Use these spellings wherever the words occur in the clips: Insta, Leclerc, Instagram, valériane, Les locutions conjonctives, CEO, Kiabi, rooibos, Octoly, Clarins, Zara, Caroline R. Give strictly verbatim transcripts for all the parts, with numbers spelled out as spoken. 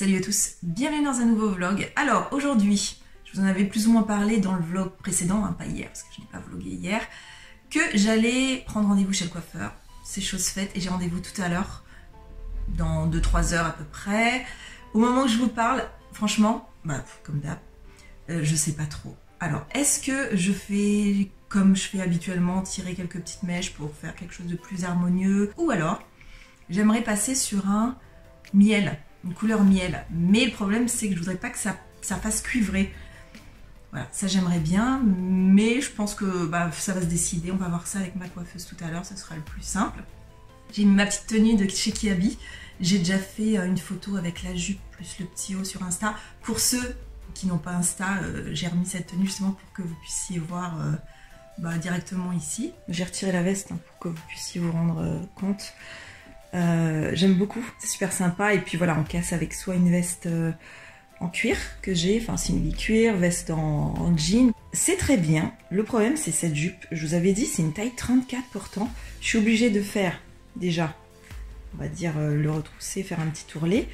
Salut à tous, bienvenue dans un nouveau vlog. Alors aujourd'hui, je vous en avais plus ou moins parlé dans le vlog précédent, hein, pas hier parce que je n'ai pas vlogué hier, que j'allais prendre rendez-vous chez le coiffeur. C'est chose faite et j'ai rendez-vous tout à l'heure, dans deux trois heures à peu près. Au moment où je vous parle, franchement, bah, comme d'hab, euh, je sais pas trop. Alors, est-ce que je fais comme je fais habituellement, tirer quelques petites mèches pour faire quelque chose de plus harmonieux? Ou alors, j'aimerais passer sur un miel, une couleur miel. Mais le problème, c'est que je voudrais pas que ça, ça fasse cuivrer. Voilà, ça j'aimerais bien, mais je pense que bah, ça va se décider. On va voir ça avec ma coiffeuse tout à l'heure, ce sera le plus simple. J'ai ma petite tenue de chez Kiabi. J'ai déjà fait une photo avec la jupe plus le petit haut sur Insta. Pour ceux qui n'ont pas Insta, euh, j'ai remis cette tenue justement pour que vous puissiez voir euh, bah, directement ici. J'ai retiré la veste hein, pour que vous puissiez vous rendre euh, compte. Euh, J'aime beaucoup, c'est super sympa. Et puis voilà, on casse avec soit une veste euh, en cuir que j'ai, enfin simili-cuir, veste en, en jean. C'est très bien. Le problème, c'est cette jupe. Je vous avais dit, c'est une taille trente-quatre pourtant. Je suis obligée de faire déjà, on va dire, euh, le retrousser, faire un petit tourlet.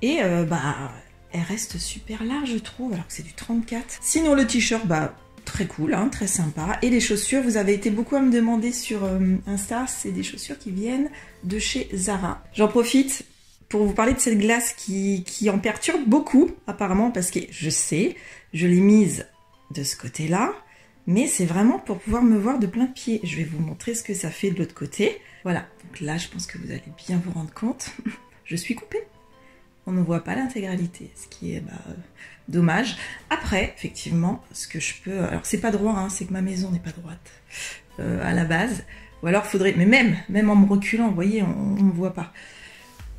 Et euh, bah, elle reste super large, je trouve, alors que c'est du trente-quatre. Sinon, le t-shirt, bah, très cool, hein, très sympa. Et les chaussures, vous avez été beaucoup à me demander sur euh, Insta, c'est des chaussures qui viennent de chez Zara. J'en profite pour vous parler de cette glace qui, qui en perturbe beaucoup, apparemment, parce que je sais, je l'ai mise de ce côté-là, mais c'est vraiment pour pouvoir me voir de plein pied. Je vais vous montrer ce que ça fait de l'autre côté. Voilà, donc là, je pense que vous allez bien vous rendre compte. Je suis coupée. On ne voit pas l'intégralité, ce qui est bah, dommage. Après, effectivement, ce que je peux... Alors, c'est pas droit, hein, c'est que ma maison n'est pas droite euh, à la base. Ou alors, faudrait... Mais même, même en me reculant, vous voyez, on ne voit pas.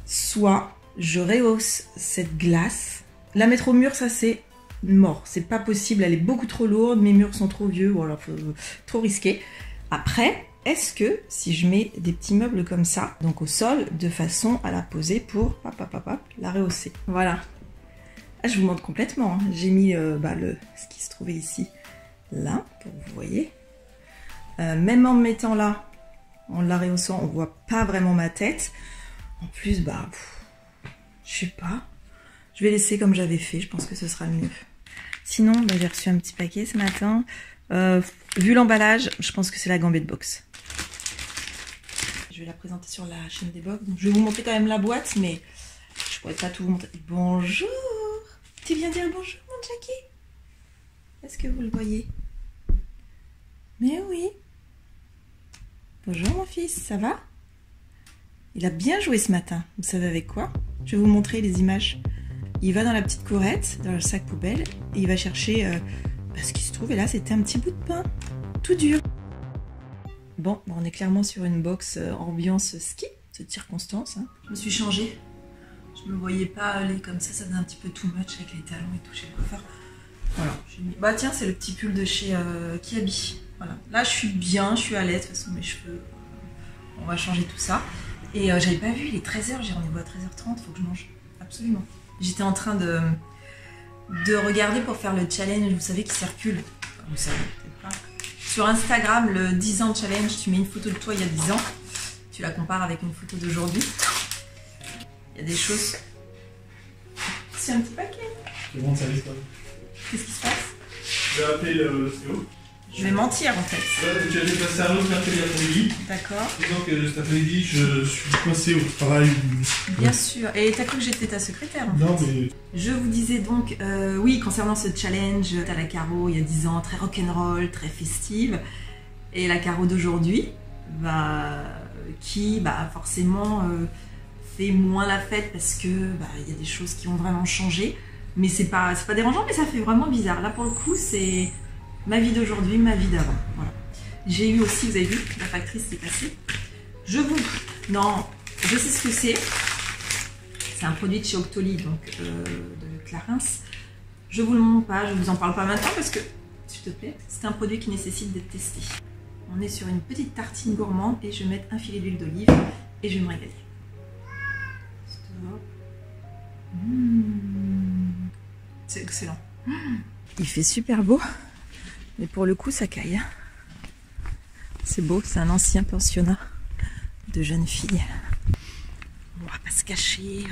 Soit je rehausse cette glace, la mettre au mur, ça c'est mort, c'est pas possible, elle est beaucoup trop lourde, mes murs sont trop vieux, ou alors euh, trop risqué. Après, est-ce que si je mets des petits meubles comme ça, donc au sol, de façon à la poser pour hop, hop, hop, hop, la rehausser? Voilà, ah, je vous montre complètement, hein. J'ai mis euh, bah, le, ce qui se trouvait ici, là, pour que vous voyez, euh, même en me mettant là, en la rehaussant, on voit pas vraiment ma tête. En plus, bah, pff, je sais pas. Je vais laisser comme j'avais fait. Je pense que ce sera le mieux. Sinon, bah, j'ai reçu un petit paquet ce matin. Euh, vu l'emballage, je pense que c'est la gambette box. Je vais la présenter sur la chaîne des box. Donc, je vais vous montrer quand même la boîte, mais je pourrais pas tout vous montrer. Bonjour! Tu viens dire bonjour, mon Jackie? Est-ce que vous le voyez? Mais oui! Bonjour, mon fils, ça va? Il a bien joué ce matin, vous savez avec quoi? Je vais vous montrer les images. Il va dans la petite courette, dans le sac poubelle, et il va chercher euh, ce qui se trouve, et là c'était un petit bout de pain, tout dur. Bon, on est clairement sur une box euh, ambiance ski, cette circonstance. Hein. Je me suis changée, je ne me voyais pas aller comme ça, ça faisait un petit peu too much avec les talons et tout chez le coiffeur. Voilà, j'ai mis... Bah tiens, c'est le petit pull de chez euh, Kiabi. Voilà. Là je suis bien, je suis à l'aise, de toute façon mes cheveux, on va changer tout ça. Et euh, j'avais pas vu, il est treize heures, j'ai rendez-vous à treize heures trente, faut que je mange, absolument. J'étais en train de, de regarder pour faire le challenge, vous savez, qui circule, enfin, vous savez peut-être pas, sur Instagram, le dix ans challenge, tu mets une photo de toi il y a dix ans, tu la compares avec une photo d'aujourd'hui. Il y a des choses... C'est un petit paquet. C'est bon, ça va, quoi. Qu'est-ce qui se passe? Je vais appeler le C E O. Je vais mentir en fait. Ouais, tu avais passé un autre après-midi. D'accord. Donc euh, cet après-midi, je suis coincée au travail. Bien ouais. sûr. Et t'as cru que j'étais ta secrétaire en non, fait. Non mais. Je vous disais donc, euh, oui, concernant ce challenge, t'as la Caro il y a dix ans, très rock'n'roll, très festive. Et la Caro d'aujourd'hui, bah, qui bah, forcément euh, fait moins la fête parce que bah, y a des choses qui ont vraiment changé. Mais c'est pas, c'est pas dérangeant, mais ça fait vraiment bizarre. Là pour le coup, c'est. Ma vie d'aujourd'hui, ma vie d'avant, voilà. J'ai eu aussi, vous avez vu, la factrice qui est passée. Je vous... Non, je sais ce que c'est. C'est un produit de chez Octoly, donc euh, de Clarins. Je vous le montre pas, je vous en parle pas maintenant parce que, s'il te plaît, c'est un produit qui nécessite d'être testé. On est sur une petite tartine gourmande et je vais mettre un filet d'huile d'olive et je vais me régaler. Stop. Mmh. C'est excellent. Mmh. Il fait super beau. Mais pour le coup, ça caille. C'est beau, c'est un ancien pensionnat de jeunes filles. On va pas se cacher.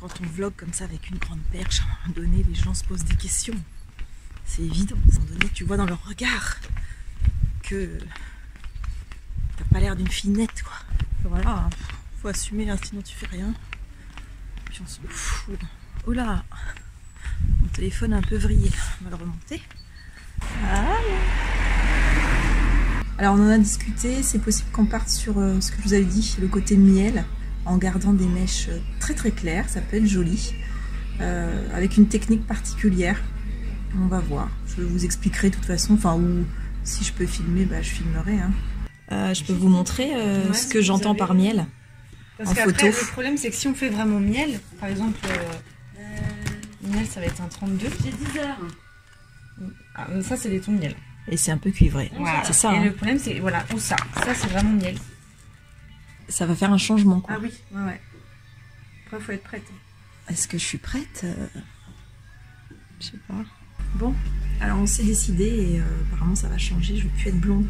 quand on vlog comme ça avec une grande perche, à un moment donné, les gens se posent des questions. C'est évident, sans donner, tu vois dans leur regard que t'as pas l'air d'une fille nette, quoi. Voilà, faut assumer, hein, sinon tu fais rien. Puis on se fout. Oh là, mon téléphone a un peu vrillé, on va le remonter. Voilà. Alors on en a discuté, c'est possible qu'on parte sur euh, ce que je vous avais dit, le côté miel, en gardant des mèches très très claires, ça peut être joli, euh, avec une technique particulière, on va voir, je vous expliquerai de toute façon, enfin ou si je peux filmer, bah, je filmerai. Hein. Euh, je peux vous montrer euh, ouais, ce que j'entends avez... par miel, parce en photo. Le problème c'est que si on fait vraiment miel, par exemple, euh, euh... miel ça va être un trente-deux. J'ai dix heures. Ah, ça c'est des tons de miel. Et c'est un peu cuivré, voilà. C'est ça. Et hein. Le problème c'est, voilà, ou ça, ça c'est vraiment miel. Ça va faire un changement, quoi. Ah oui, ouais, ouais. Après, faut être prête. Est-ce que je suis prête? euh... Je sais pas. Bon, alors on s'est décidé et euh, apparemment ça va changer, je vais plus être blonde.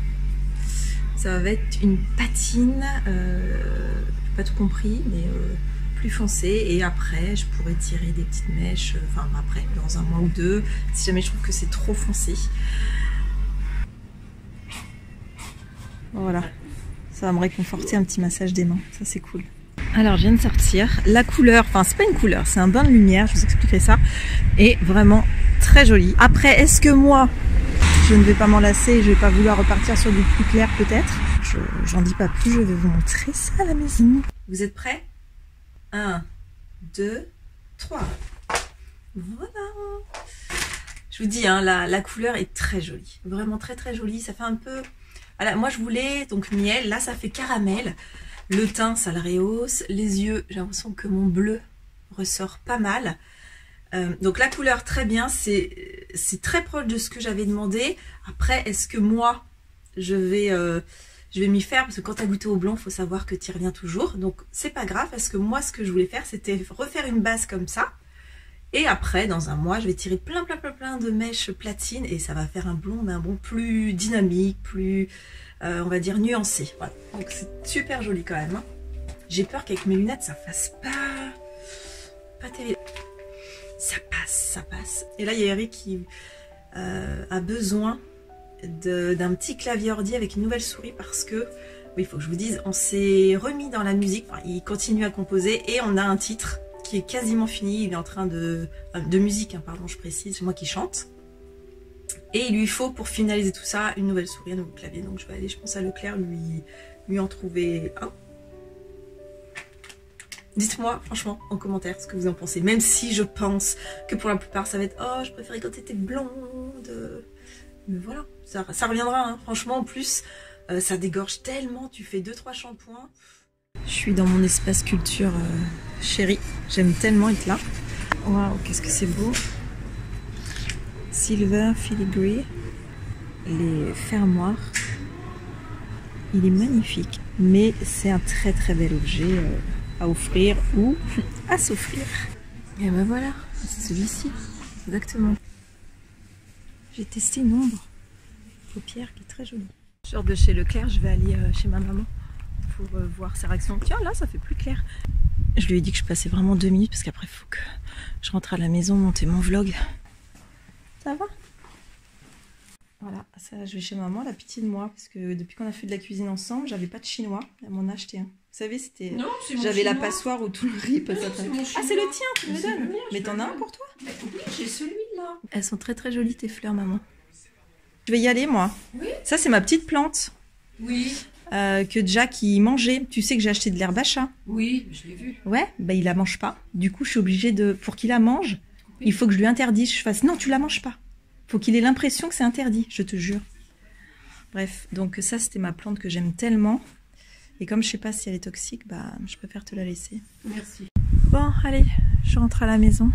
Ça va être une patine, euh, pas tout compris, mais euh, plus foncée. Et après, je pourrais tirer des petites mèches, enfin euh, après, dans un mois ou deux, si jamais je trouve que c'est trop foncé. Voilà, ça va me réconforter, un petit massage des mains, ça c'est cool. Alors je viens de sortir, la couleur, enfin c'est pas une couleur, c'est un bain de lumière, je vous expliquerai ça, est vraiment très jolie. Après, est-ce que moi, je ne vais pas m'en lasser, je vais pas vouloir repartir sur du plus clair peut-être? J'en dis pas plus, je vais vous montrer ça à la maison. Vous êtes prêts? un, deux, trois. Voilà. Je vous dis, hein, la, la couleur est très jolie, vraiment très très jolie, ça fait un peu... Alors, moi je voulais donc miel, là ça fait caramel, le teint ça le rehausse, les yeux j'ai l'impression que mon bleu ressort pas mal, euh, donc la couleur très bien, c'est très proche de ce que j'avais demandé. Après est-ce que moi je vais, euh, je vais m'y faire, parce que quand t'as goûté au blanc faut savoir que t'y reviens toujours, donc c'est pas grave parce que moi ce que je voulais faire c'était refaire une base comme ça. Et après, dans un mois, je vais tirer plein, plein, plein, plein de mèches platine et ça va faire un blond, un blond plus dynamique, plus, euh, on va dire, nuancé. Voilà. Donc, c'est super joli quand même. Hein. J'ai peur qu'avec mes lunettes, ça fasse pas... pas terrible. Ça passe, ça passe. Et là, il y a Eric qui euh, a besoin d'un petit clavier ordi avec une nouvelle souris parce que, oui, il faut que je vous dise, on s'est remis dans la musique. Enfin, il continue à composer et on a un titre qui est quasiment fini, il est en train de... de musique, hein, pardon, je précise, c'est moi qui chante. Et il lui faut, pour finaliser tout ça, une nouvelle souris, un nouveau clavier. Donc je vais aller, je pense, à Leclerc, lui, lui en trouver un. Dites-moi, franchement, en commentaire, ce que vous en pensez. Même si je pense que pour la plupart, ça va être « Oh, je préférais quand t'étais blonde !» Mais voilà, ça, ça reviendra, hein. Franchement, en plus, euh, ça dégorge tellement, tu fais deux trois shampoings... Je suis dans mon espace culture euh, chérie. J'aime tellement être là. Waouh, qu'est-ce que c'est beau. Silver filigree. Les fermoirs. Il est magnifique. Mais c'est un très très bel objet euh, à offrir ou à s'offrir. Et ben voilà, c'est celui-ci. Exactement. J'ai testé une ombre paupière qui est très jolie. Je sors de chez Leclerc, je vais aller euh, chez ma maman. Pour voir sa réaction. Tiens, là ça fait plus clair. Je lui ai dit que je passais vraiment deux minutes parce qu'après faut que je rentre à la maison monter mon vlog. Ça va? Voilà, ça, je vais chez maman, la pitié de moi, parce que depuis qu'on a fait de la cuisine ensemble, j'avais pas de chinois, elle m'en a acheté un. Vous savez, c'était j'avais la passoire où tout le riz passe à travers. Ah, c'est le tien, tu me donnes. Mais t'en as un pour toi? Oui, j'ai celui-là. Elles sont très très jolies tes fleurs, maman. Je vais y aller moi. Oui. Ça c'est ma petite plante. Oui. Euh, que Jack il mangeait. Tu sais que j'ai acheté de l'herbe à chat. Oui, je l'ai vu. Ouais, bah il la mange pas. Du coup, je suis obligée de... Pour qu'il la mange, oui. Il faut que je lui interdise. Je fasse... Non, tu la manges pas. Faut qu'il ait l'impression que c'est interdit, je te jure. Bref, donc ça, c'était ma plante que j'aime tellement. Et comme je sais pas si elle est toxique, bah je préfère te la laisser. Merci. Bon, allez, je rentre à la maison.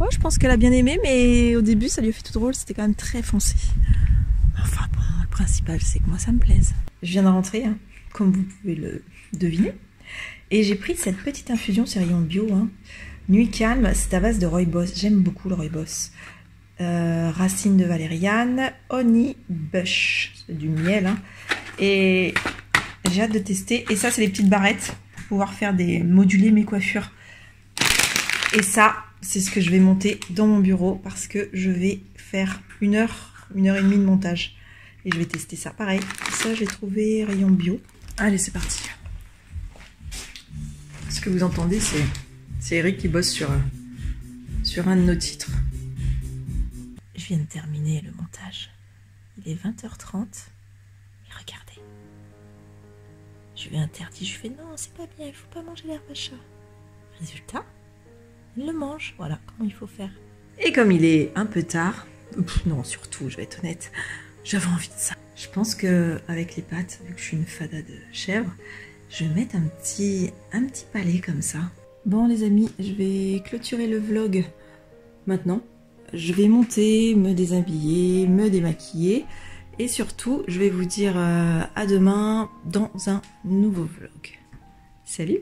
Ouais, je pense qu'elle a bien aimé, mais au début, ça lui a fait tout drôle. C'était quand même très foncé. Enfin bon, le principal, c'est que moi, ça me plaise. Je viens de rentrer, hein, comme vous pouvez le deviner. Et j'ai pris cette petite infusion, c'est rayon bio. Hein. Nuit calme, c'est à base de rooibos. J'aime beaucoup le rooibos. Euh, racine de valériane, honey bush, c'est du miel. Hein. Et j'ai hâte de tester. Et ça, c'est les petites barrettes pour pouvoir faire des moduler mes coiffures. Et ça, c'est ce que je vais monter dans mon bureau parce que je vais faire une heure, une heure et demie de montage. Et je vais tester ça. Pareil, ça j'ai trouvé rayon bio. Allez, c'est parti. Ce que vous entendez, c'est c'est Eric qui bosse sur, sur un de nos titres. Je viens de terminer le montage. Il est vingt heures trente. Et regardez. Je lui ai interdit. Je lui ai fait non, c'est pas bien, il faut pas manger l'herbe à chat. Résultat, il le mange. Voilà comment il faut faire. Et comme il est un peu tard, pff, non, surtout, je vais être honnête, j'avais envie de ça. Je pense qu'avec les pâtes, vu que je suis une fada de chèvre, je vais mettre un petit, un petit palais comme ça. Bon les amis, je vais clôturer le vlog maintenant. Je vais monter, me déshabiller, me démaquiller. Et surtout, je vais vous dire à demain dans un nouveau vlog. Salut!